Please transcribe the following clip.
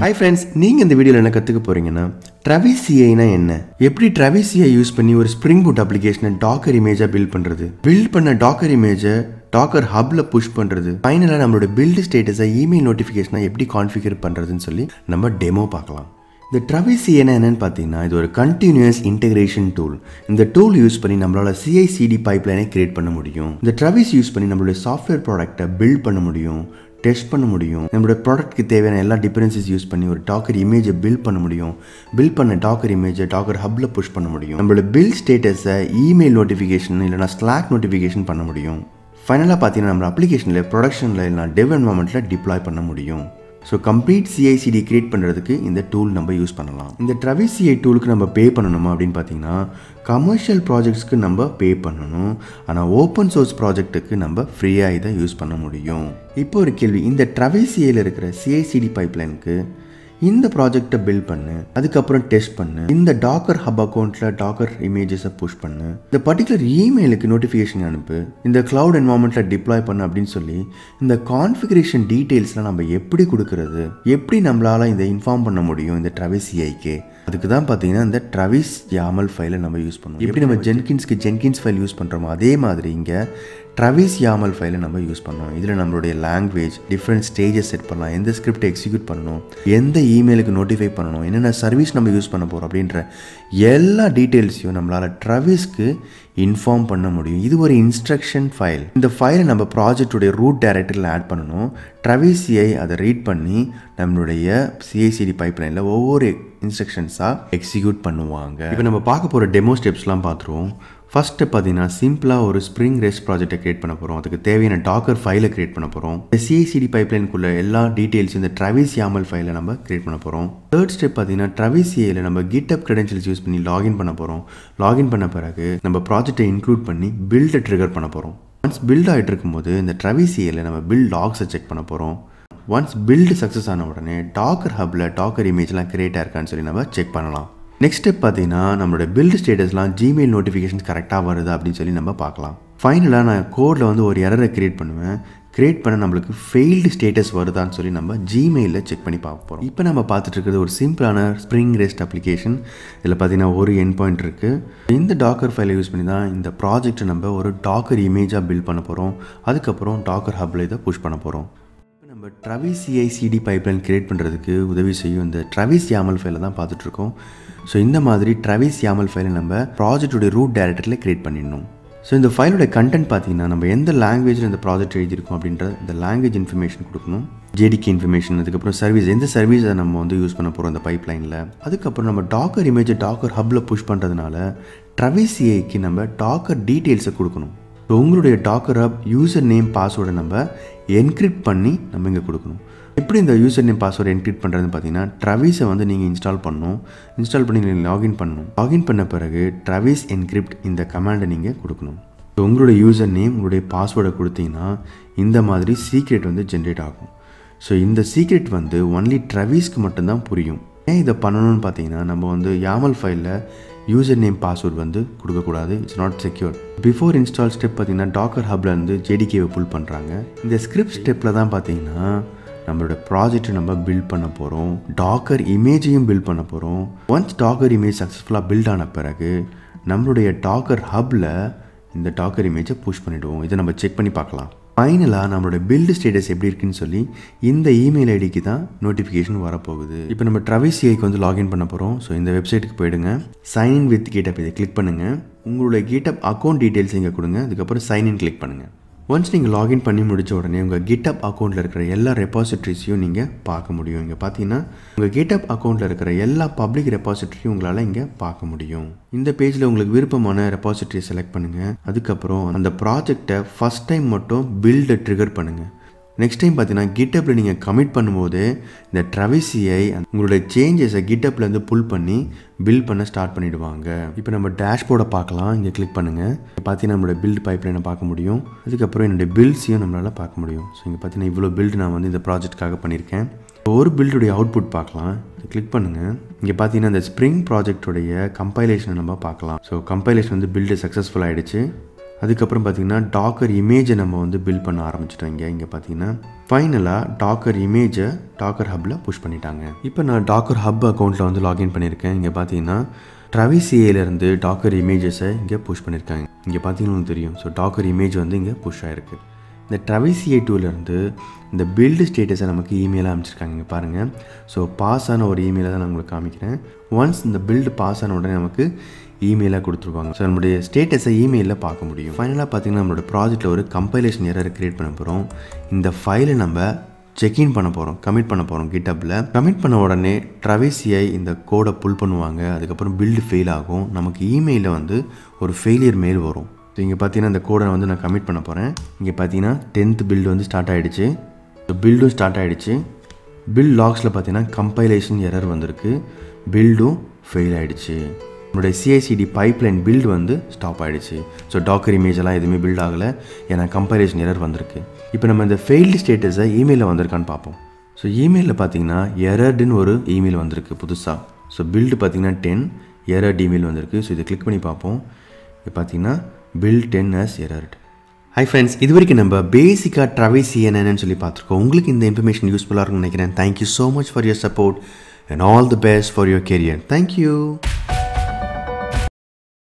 Hi friends, நீங்க இந்த வீடியோல என்ன கத்துக்க போறீங்கன்னா Travis CI னா என்ன? எப்படி Travis CI யூஸ் பண்ணி ஒரு Spring Boot application Docker image build பண்றது? Build பண்ண Docker image Docker Hub la push பண்றது. Finally நம்மளோட build status email notification எப்படி configure பண்றதுன்னு சொல்லி நம்ம demo பார்க்கலாம். The Travis CI is a continuous integration tool. This tool is used to CI/CD pipeline create. The Travis use பண்ணி software product build பண்ண முடியும், test பண்ண முடியும். நம்மளோட product க்கு தேவையான எல்லா differences யூஸ் பண்ணி ஒரு Docker image build பண்ண முடியும். Build பண்ண Docker image Docker Hub la push பண்ண முடியும். நம்மளோட build status email notification இல்லனா Slack notification பண்ண முடியும். Finally நம்ம application la production la இல்லனா dev environment la deploy பண்ண முடியும். So complete CI/CD create பண்றதுக்கு இந்த tool நம்ம யூஸ் பண்ணலாம். இந்த Travis CI tool க்கு நம்ம pay பண்ணனுமா அப்படினு பாத்தீங்கன்னா commercial projects க்கு நம்ம pay பண்ணனும். ஆனா open source project க்கு நம்ம free ஆ இத யூஸ் பண்ண முடியும். இப்போ ஒரு கேள்வி, இந்த Travis CI ல இருக்கிற CI/CD pipeline க்கு இந்த project build பண்ணு, அதுக்கு அப்புறம் test பண்ணு, இந்த Docker Hub accountல Docker images push பண்ணு, இந்த particular email க்கு notification அனுப்பு, இந்த cloud environmentல deploy பண்ணு அப்படினு சொல்லி இந்த configuration detailsலாம் நம்ம எப்படி கொடுக்கிறது, எப்படி நம்மளால இத inform பண்ண முடியும் இந்த Travis CI க்கு? அதுக்கு தான் பாத்தீங்கன்னா இந்த Travis YAML ஃபைலை நம்ம யூஸ் பண்ணுவோம். எப்படி நம்ம Jenkinsக்கு Jenkins ஃபைல் யூஸ் பண்றோமோ அதே மாதிரி இங்க Travis YAML ஃபைலை நம்ம யூஸ் பண்ணோம். இதுல நம்மளுடைய language, different stages செட் பண்ணலாம், எந்த ஸ்கிரிப்ட் எக்ஸிக்யூட் பண்ணனும், எந்த ஈமெயிலுக்கு நோட்டிஃபை பண்ணனும், என்னென்ன சர்வீஸ் நம்ம யூஸ் பண்ண போறோம் அப்படிங்கற எல்லா டீடைல்ஸையும் நம்மளால Travisக்கு இன்ஃபார்ம் பண்ண முடியும். இது ஒரு இன்ஸ்ட்ரக்ஷன் ஃபைல். இந்த ஃபைலை நம்ம ப்ராஜெக்ட் உடைய ரூட் டைரக்டரியில ஆட் பண்ணனும். Travis CI அதை ரீட் பண்ணி நம்மளுடைய CI/CD பைப்லைன்ல ஒவ்வொரு இன்ஸ்ட்ரக்ஷன்ஸா எக்ஸிக்யூட் பண்ணுவாங்க. இப்போ நம்ம பார்க்க போற டெமோ ஸ்டெப்ஸ்லாம் பாத்துறோம். First step பாத்தீனா சிம்பிளா ஒரு Spring REST ப்ராஜெக்ட்ட கிரியேட் பண்ண போறோம். அதுக்கு தேவையான Docker ஃபைலை கிரியேட் பண்ண போறோம். இந்த CI/CD பைப்லைன்க்குள்ள எல்லா டீடைல்ஸும் இந்த Travis YAML ஃபைலை நம்ம கிரியேட் பண்ண போறோம். Third step பாத்தீனா Travis CI ல நம்ம GitHub credentials யூஸ் பண்ணி லாகின் பண்ண போறோம். லாகின் பண்ண பிறகு நம்ம ப்ராஜெக்ட்டை இன்க்ளூட் பண்ணி பில்ட் ட்ரிகர் பண்ண போறோம். Once build ஆயிட்டு இருக்கும்போது இந்த Travis CI ல நம்ம build logs செக் பண்ண போறோம். Once build success ஆன உடனே Docker Hub ல Docker image எல்லாம் கிரியேட் ஆயிருக்கான்னு சொல்லி நம்ம செக் பண்ணலாம். நெக்ஸ்ட் ஸ்டெப் பாத்தீங்கன்னா நம்மளோட build statusலாம் Gmail notifications கரெக்ட்டா வருதா அப்படினு சொல்லி நம்ம பார்க்கலாம். ஃபைனலா நான் கோட்ல வந்து ஒரு எரரை கிரியேட் பண்ணுவேன். கிரியேட் பண்ண நமக்கு ஃபெயில்ட் ஸ்டேட்டஸ் வருதான்னு சொல்லி நம்ம ஜிமெயில்ல செக் பண்ணி பார்க்க போறோம். இப்போ நம்ம பார்த்துட்டு இருக்கிறது ஒரு சிம்பிளான Spring REST அப்ளிகேஷன். இதில் பார்த்தீங்கன்னா ஒரு எண்ட் பாயிண்ட் இருக்கு. இந்த Docker ஃபைலை யூஸ் பண்ணி தான் இந்த ப்ராஜெக்ட் நம்ம ஒரு Docker இமேஜா பில்ட் பண்ண போறோம். அதுக்கப்புறம் Docker Hubல இதை புஷ் பண்ண போறோம். நம்ம Travis CI/CD pipeline கிரியேட் பண்ணுறதுக்கு உதவி செய்யும் இந்த Travis YAML ஃபைலை தான் பார்த்துட்டு இருக்கோம். ஸோ இந்த மாதிரி Travis YAML ஃபைலை நம்ம ப்ராஜெக்டோடைய ரூட் டைரக்டரியில் கிரியேட் பண்ணிடணும். ஸோ இந்த ஃபைலோட கண்டென்ட் பார்த்தீங்கன்னா நம்ம எந்த லாங்குவேஜில் இந்த ப்ராஜெக்ட் எழுதியிருக்கோம் அப்படின்ற இந்த லாங்குவேஜ் இன்ஃபர்மேஷன் கொடுக்கணும். JDK இன்ஃபர்மேஷன், அதுக்கப்புறம் சர்வீஸ், எந்த சர்வீஸை நம்ம வந்து யூஸ் பண்ண போகிறோம் இந்த பைப்லைனில். அதுக்கப்புறம் நம்ம Docker இமேஜை Docker Hubல புஷ் பண்ணுறதுனால Travis CI க்கு நம்ம Docker டீட்டெயில்ஸை கொடுக்கணும். ஸோ உங்களுடைய Docker Hub யூசர் நேம் பாஸ்வேர்டை நம்ம என்கிரிப்ட் பண்ணி நம்ம இங்கே கொடுக்கணும். எப்படி இந்த யூசர் நேம் பாஸ்வேர்டை என்கிரிப்ட் பண்ணுறதுன்னு பார்த்தீங்கன்னா Travisஐ வந்து நீங்கள் இன்ஸ்டால் பண்ணணும். இன்ஸ்டால் பண்ணி நீங்கள் லாகின் பண்ணணும். லாகின் பண்ண பிறகு Travis என்கிரிப்ட் இந்த கமாண்டை நீங்கள் கொடுக்கணும். ஸோ உங்களுடைய யூசர் நேம் உங்களுடைய பாஸ்வேர்டை கொடுத்தீங்கன்னா இந்த மாதிரி சீக்ரெட் வந்து ஜென்ரேட் ஆகும். ஸோ இந்த சீக்ரெட் வந்து ஒன்லி Travisக்கு மட்டும்தான் புரியும். ஏன் இதை பண்ணணும்னு பார்த்தீங்கன்னா நம்ம வந்து YAML ஃபைலில் யூசர் நேம் பாஸ்வேர்ட் வந்து கொடுக்கக்கூடாது. It's not secure. Before install step பார்த்தீங்கன்னா Docker Hubல இருந்து JDKவை புல் பண்ணுறாங்க. இந்த ஸ்கிரிப்ட் ஸ்டெப்பில் தான் பார்த்தீங்கன்னா நம்மளோட ப்ராஜெக்ட் நம்ம பில்ட் பண்ண போகிறோம். Docker இமேஜையும் பில்ட் பண்ண போகிறோம். ஒன்ஸ் Docker இமேஜ் சக்ஸஸ்ஃபுல்லாக பில்ட் ஆன பிறகு நம்மளுடைய Docker Hubல இந்த Docker இமேஜை புஷ் பண்ணிவிடுவோம். இதை நம்ம செக் பண்ணி பார்க்கலாம். ஃபைனலாக நம்மளோட பில்டு ஸ்டேட்டஸ் எப்படி இருக்குன்னு சொல்லி இந்த இமெயில் ஐடிக்கு தான் நோட்டிஃபிகேஷன் வரப்போகுது. இப்போ நம்ம Travis CIக்கு வந்து லாகின் பண்ண போகிறோம். ஸோ இந்த வெப்சைட்டுக்கு போயிடுங்க. சைன் வித் GitHub இதை கிளிக் பண்ணுங்கள். உங்களுடைய GitHub அக்கௌண்ட் டீட்டெயில்ஸ் இங்கே கொடுங்க. அதுக்கப்புறம் சைன்இன் கிளிக் பண்ணுங்கள். ஒன்ஸ் நீங்கள் லாகின் பண்ணி முடித்த உடனே உங்கள் GitHub அக்கௌண்ட்டில் இருக்கிற எல்லா ரெபாசிட்ரிஸையும் நீங்கள் பார்க்க முடியும். இங்கே பார்த்தீங்கன்னா உங்கள் GitHub அக்கௌண்ட்டில் இருக்கிற எல்லா பப்ளிக் ரெபாசிட்ரியும் உங்களால் இங்கே பார்க்க முடியும். இந்த பேஜில் உங்களுக்கு விருப்பமான ரெபாசிட்ரியை செலக்ட் பண்ணுங்கள். அதுக்கப்புறம் அந்த ப்ராஜெக்டை ஃபஸ்ட் டைம் மட்டும் பில்டை ட்ரிகர் பண்ணுங்கள். நெக்ஸ்ட் டைம் பார்த்தீங்கன்னா GitHubல நீங்கள் கமிட் பண்ணும்போது இந்த Travis CI உங்களுடைய சேஞ்சஸை GitHubலேருந்து புல் பண்ணி பில்ட் பண்ண ஸ்டார்ட் பண்ணிவிடுவாங்க. இப்போ நம்ம டேஷ்போர்டை பார்க்கலாம். இங்கே கிளிக் பண்ணுங்கள். பார்த்தீங்கன்னா நம்மளோட பில்ட் பைப்லைனை பார்க்க முடியும். அதுக்கப்புறம் என்னுடைய பில்ட்ஸையும் நம்மளால் பார்க்க முடியும். ஸோ இங்கே பார்த்தீங்கன்னா இவ்வளோ பில்டு நான் வந்து இந்த ப்ராஜெக்ட்காக பண்ணியிருக்கேன். ஒரு பில்டுடைய அவுட்புட் பார்க்கலாம். கிளிக் பண்ணுங்கள். இங்கே பார்த்தீங்கன்னா இந்த Spring ப்ராஜெக்டுடைய கம்பைலேஷனை நம்ம பார்க்கலாம். ஸோ கம்பைலேஷன் வந்து பில்டு சக்ஸஸ்ஃபுல் ஆகிடுச்சு. அதுக்கப்புறம் பார்த்தீங்கன்னா டாக்கர் இமேஜை நம்ம வந்து பில்ட் பண்ண ஆரம்பிச்சிட்டோங்க. இங்கே பார்த்தீங்கன்னா ஃபைனலாக டாக்கர் இமேஜை டாக்கர் ஹப்பில் புஷ் பண்ணிட்டாங்க. இப்போ நான் டாக்கர் ஹப் அக்கௌண்ட்டில் வந்து லாகின் பண்ணியிருக்கேன். இங்கே பார்த்தீங்கன்னா ட்ராவிஸ் சிஐலேருந்து டாக்கர் இமேஜஸை இங்கே புஷ் பண்ணியிருக்காங்க. இங்கே பார்த்தீங்கன்னா தெரியும். ஸோ டாக்கர் இமேஜ் வந்து இங்கே புஷ் ஆகிருக்கு. இந்த ட்ராவிஸ் சிஐ டூலேருந்து இந்த பில்டு ஸ்டேட்டஸை நமக்கு இமெயிலாக அனுப்பிச்சிருக்காங்க. இங்கே பாருங்கள். ஸோ பாஸ் ஆன ஒரு இமெயிலை தான் நான் உங்களுக்கு காமிக்கிறேன். ஒன்ஸ் இந்த பில்டு பாஸ் ஆன உடனே நமக்கு இமெயிலாக கொடுத்துருவாங்க. ஸோ நம்மளுடைய ஸ்டேட்டஸை இமெயிலில் பார்க்க முடியும். ஃபைனலாக பார்த்திங்கன்னா நம்மளோட ப்ராஜெக்ட்டில் ஒரு கம்பைலேஷன் எரர் க்ரியேட் பண்ண போகிறோம். இந்த ஃபைலை நம்ம செக்இன் பண்ண போகிறோம், கமிட் பண்ண போகிறோம் GitHub-ல. கமிட் பண்ண உடனே ட்ராவிஸ் சிஐ இந்த கோடை புல் பண்ணுவாங்க. அதுக்கப்புறம் பில்டு ஃபெயில் ஆகும். நமக்கு இமெயிலில் வந்து ஒரு ஃபெயிலியர் மெயில் வரும். ஸோ இங்கே பார்த்தீங்கன்னா இந்த கோடை வந்து நான் கமிட் பண்ண போகிறேன். இங்கே பார்த்தீங்கன்னா 10th பில்டு வந்து ஸ்டார்ட் ஆகிடுச்சு. ஸோ பில்டும் ஸ்டார்ட் ஆகிடுச்சு. பில்ட் லாக்ஸில் பார்த்தீங்கன்னா கம்பைலேஷன் எரர் வந்திருக்கு. பில்டும் ஃபெயில் ஆகிடுச்சு. நம்மளுடைய CI/CD பைப்லைன் பில்டு வந்து ஸ்டாப் ஆகிடுச்சு. ஸோ டாக்கர் இமேஜெல்லாம் எதுவுமே பில்ட் ஆகலை, ஏன்னா கம்பைலேஷன் எரர் வந்திருக்கு. இப்போ நம்ம இந்த ஃபெயில்டு ஸ்டேட்டஸை இமெயிலில் வந்திருக்கான்னு பார்ப்போம். ஸோ இமெயிலில் பார்த்தீங்கன்னா எரர்டுன்னு ஒரு இமெயில் வந்திருக்கு புதுசாக. ஸோ பில்டு பார்த்தீங்கன்னா 10 எரர்ட் இமெயில் வந்திருக்கு. ஸோ இதை கிளிக் பண்ணி பார்ப்போம். இப்போ பார்த்தீங்கன்னா build 10 as errored. Hi friends, இது வரைக்கும் நம்ம பேசிக்காக ட்ராவிஸ் CI என்னன்னு சொல்லி பார்த்துருக்கோம். உங்களுக்கு இந்த இன்ஃபர்மேஷன் யூஸ்ஃபுல்லாக இருக்கும்னு நினைக்கிறேன். Thank you so much for your support and all the best for your career. Thank you.